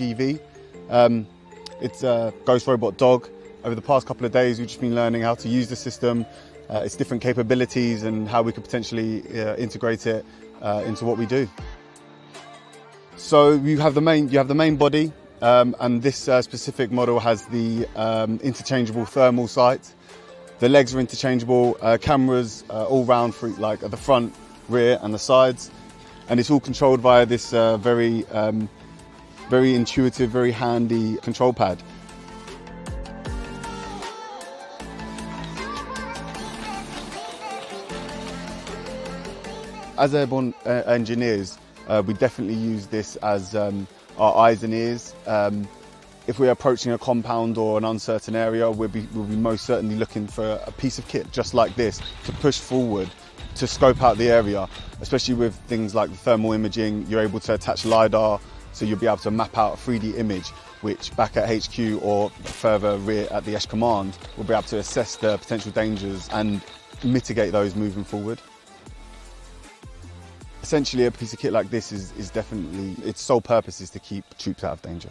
QUGV. It's a Ghost Robot Dog. Over the past couple of days, we've just been learning how to use the system, its different capabilities, and how we could potentially integrate it into what we do. So you have the main body, and this specific model has the interchangeable thermal sight. The legs are interchangeable, cameras all round for like at the front, rear and the sides, and it's all controlled via this very intuitive, very handy control pad. As airborne engineers, we definitely use this as our eyes and ears. If we're approaching a compound or an uncertain area, we'll be most certainly looking for a piece of kit just like this to push forward, to scope out the area. Especially with things like the thermal imaging, you're able to attach LiDAR, so you'll be able to map out a 3D image, which back at HQ or further rear at the Esh Command, we'll be able to assess the potential dangers and mitigate those moving forward. Essentially, a piece of kit like this is definitely, its sole purpose is to keep troops out of danger.